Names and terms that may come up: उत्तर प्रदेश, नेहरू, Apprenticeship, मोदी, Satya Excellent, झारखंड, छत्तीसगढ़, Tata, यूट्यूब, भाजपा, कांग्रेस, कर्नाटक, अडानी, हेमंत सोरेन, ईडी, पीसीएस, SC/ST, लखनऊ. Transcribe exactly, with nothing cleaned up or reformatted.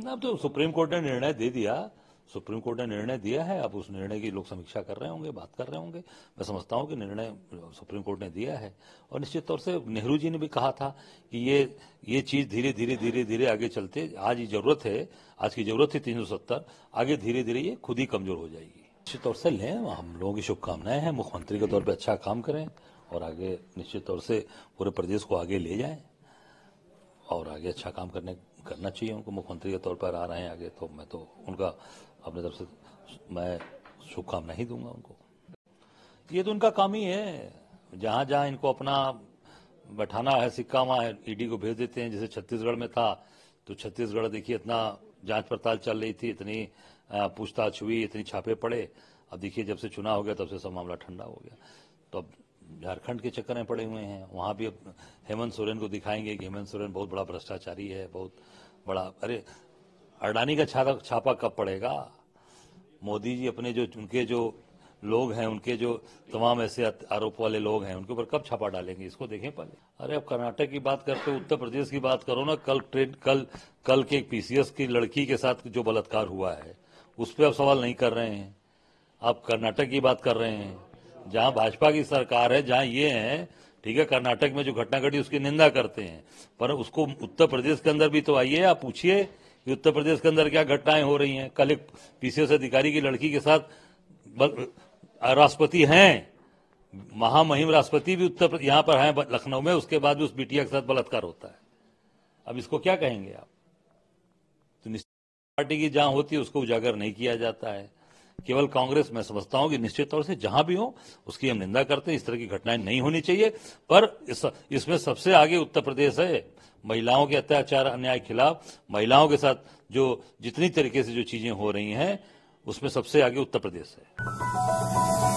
ना, तो supreme court ने निर्णय दे दिया, सुप्रीम कोर्ट ने निर्णय दिया है, अब उस निर्णय की लोग समीक्षा कर रहे होंगे, बात कर रहे होंगे। मैं समझता हूं कि निर्णय सुप्रीम कोर्ट ने दिया है और निश्चित तौर से नेहरू जी ने भी कहा था कि ये ये चीज धीरे धीरे धीरे धीरे आगे चलते, आज ये जरूरत है, आज की जरूरत थी तीन सौ सत्तर, आगे धीरे धीरे ये खुद ही कमजोर हो जाएगी। निश्चित तौर से लें, हम लोगों की शुभकामनाएं हैं, मुख्यमंत्री के तौर पर अच्छा काम करें और आगे निश्चित तौर से पूरे प्रदेश को आगे ले जाएं और आगे अच्छा काम करने करना चाहिए उनको। मुख्यमंत्री के तौर पर आ रहे हैं आगे, तो मैं तो उनका अपने तरफ से मैं शुभकामनाएं ही दूंगा उनको। ये तो उनका काम ही है, जहां जहां इनको अपना बैठाना है सिक्का वहां ईडी को भेज देते हैं। जैसे छत्तीसगढ़ में था तो छत्तीसगढ़ देखिए इतना जांच पड़ताल चल रही थी, इतनी पूछताछ हुई, इतने छापे पड़े। अब देखिए जब से चुनाव हो गया तब से सब मामला ठंडा हो गया, तो अब झारखंड के चक्कर में पड़े हुए हैं। वहां भी अब हेमंत सोरेन को दिखाएंगे कि हेमंत सोरेन बहुत बड़ा भ्रष्टाचारी है, बहुत बड़ा। अरे अडानी का छापा छापा कब पड़ेगा? मोदी जी अपने जो उनके जो लोग हैं, उनके जो तमाम ऐसे आरोप वाले लोग हैं, उनके ऊपर कब छापा डालेंगे? इसको देखें पहले। अरे अब कर्नाटक की बात करते हो, उत्तर प्रदेश की बात करो ना। कल ट्रेन कल कल के पीसीएस की लड़की के साथ जो बलात्कार हुआ है उस पर आप सवाल नहीं कर रहे हैं, आप कर्नाटक की बात कर रहे हैं जहां भाजपा की सरकार है, जहां ये है। ठीक है, कर्नाटक में जो घटना घटी उसकी निंदा करते हैं, पर उसको उत्तर प्रदेश के अंदर भी तो आइए, आप पूछिए कि उत्तर प्रदेश के अंदर क्या घटनाएं हो रही हैं। कल एक पीसीएस अधिकारी की लड़की के साथ राष्ट्रपति हैं, महामहिम राष्ट्रपति भी उत्तर यहाँ पर हैं लखनऊ में, उसके बाद भी उस बिटिया के साथ बलात्कार होता है। अब इसको क्या कहेंगे आप? तो निश्चित पार्टी की जहाँ होती है उसको उजागर नहीं किया जाता है, केवल कांग्रेस। मैं समझता हूं कि निश्चित तौर से जहां भी हो उसकी हम निंदा करते हैं, इस तरह की घटनाएं नहीं होनी चाहिए। पर इस, इसमें सबसे आगे उत्तर प्रदेश है, महिलाओं के अत्याचार अन्याय के खिलाफ, महिलाओं के साथ जो जितनी तरीके से जो चीजें हो रही हैं उसमें सबसे आगे उत्तर प्रदेश है।